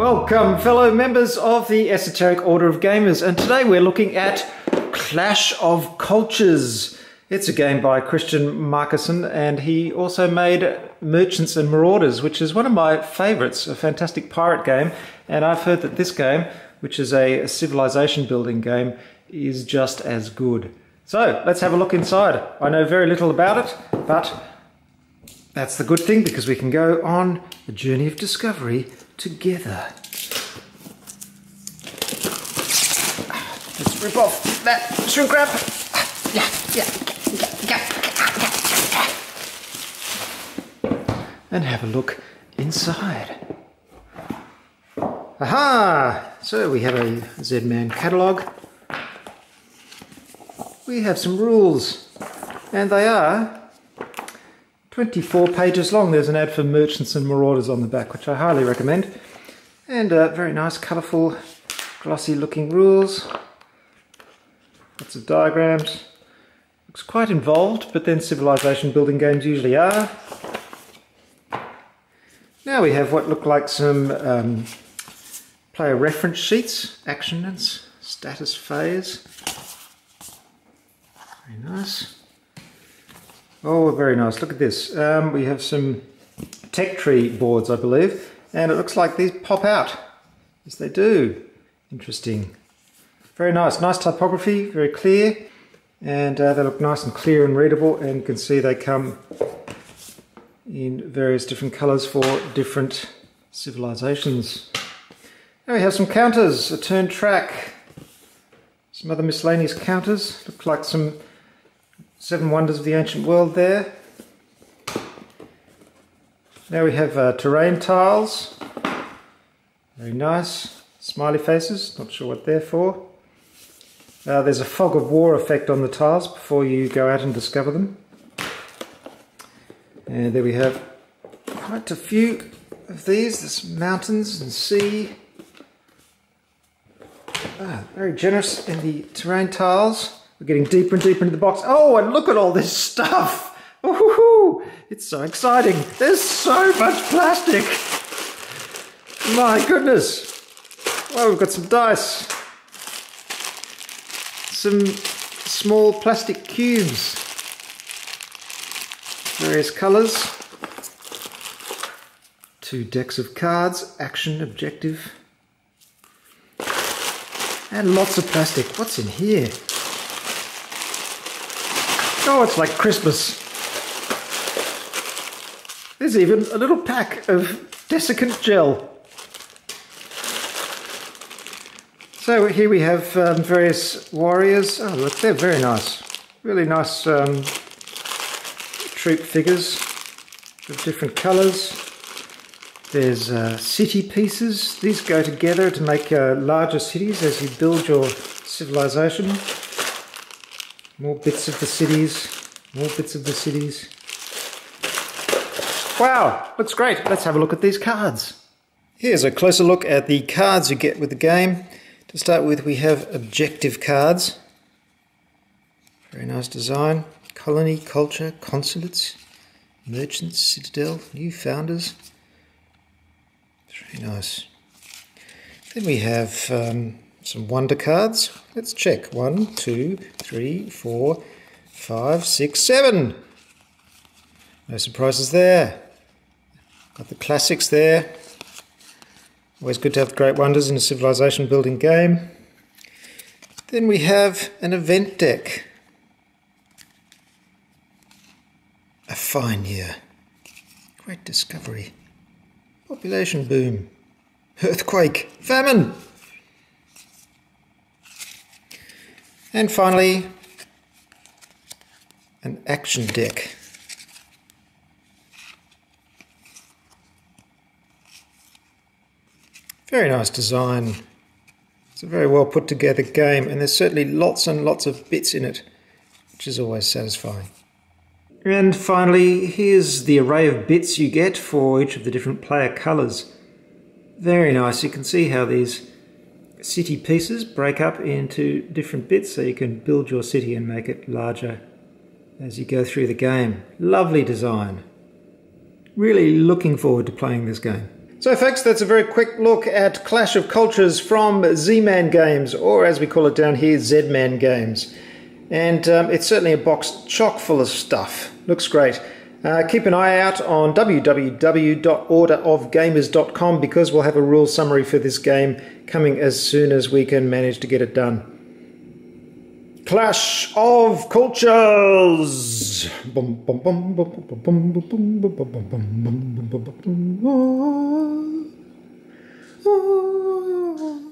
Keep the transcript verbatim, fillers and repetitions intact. Welcome, fellow members of the Esoteric Order of Gamers, and today we're looking at Clash of Cultures. It's a game by Christian Markusen, and he also made Merchants and Marauders, which is one of my favourites, a fantastic pirate game. And I've heard that this game, which is a civilization building game, is just as good. So let's have a look inside. I know very little about it, but that's the good thing because we can go on a journey of discovery together. Let's rip off that shrink wrap. Yeah, yeah. And have a look inside. Aha! So we have a Z-Man catalogue. We have some rules, and they are twenty-four pages long. There's an ad for Merchants and Marauders on the back, which I highly recommend. And uh, very nice, colourful, glossy looking rules. Lots of diagrams. Looks quite involved, but then civilization building games usually are. Now we have what look like some um, player reference sheets, action and status phase. Very nice. Oh, very nice. Look at this. Um, we have some tech tree boards, I believe, and it looks like these pop out. Yes, they do. Interesting. Very nice. Nice typography, very clear, and uh, they look nice and clear and readable, and you can see they come in various different colours for different civilizations. Now we have some counters, a turn track, some other miscellaneous counters. Look like some Seven Wonders of the Ancient World there. Now we have uh, terrain tiles, very nice. Smiley faces, not sure what they're for. Uh, there's a fog of war effect on the tiles before you go out and discover them. And there we have quite a few of these, there's mountains and sea. Ah, very generous in the terrain tiles. We're getting deeper and deeper into the box. Oh, and look at all this stuff! Woohoo! It's so exciting. There's so much plastic! My goodness! Oh, we've got some dice. Some small plastic cubes. Various colours, two decks of cards, action, objective, and lots of plastic. What's in here? Oh, it's like Christmas. There's even a little pack of desiccant gel. So here we have um, various warriors. Oh, look, they're very nice. Really nice um, troop figures of different colours. There's uh, city pieces. These go together to make uh, larger cities as you build your civilization. More bits of the cities, more bits of the cities. Wow, looks great. Let's have a look at these cards. Here's a closer look at the cards you get with the game. To start with, we have objective cards. Very nice design. Colony, culture, consulates, merchants, citadel, new founders. Very nice. Then we have um, some wonder cards. Let's check. One, two, three, four, five, six, seven. No surprises there. Got the classics there. Always good to have great wonders in a civilization building game. Then we have an event deck. A fine year. Great discovery. Population boom. Earthquake. Famine. And finally, an action deck. Very nice design. It's a very well put together game, and there's certainly lots and lots of bits in it, which is always satisfying. And finally, here's the array of bits you get for each of the different player colours. Very nice. You can see how these city pieces break up into different bits, so you can build your city and make it larger as you go through the game. Lovely design. Really looking forward to playing this game. So folks, that's a very quick look at Clash of Cultures from Z-Man Games, or as we call it down here, Z-Man Games. And um, it's certainly a box chock full of stuff. Looks great. Uh, keep an eye out on w w w dot order of gamers dot com because we'll have a rule summary for this game coming as soon as we can manage to get it done. Clash of Cultures! Bum, bum, bum, bum, bum, bum, bum, bum, bum, bum, bum, bum, bum, bum.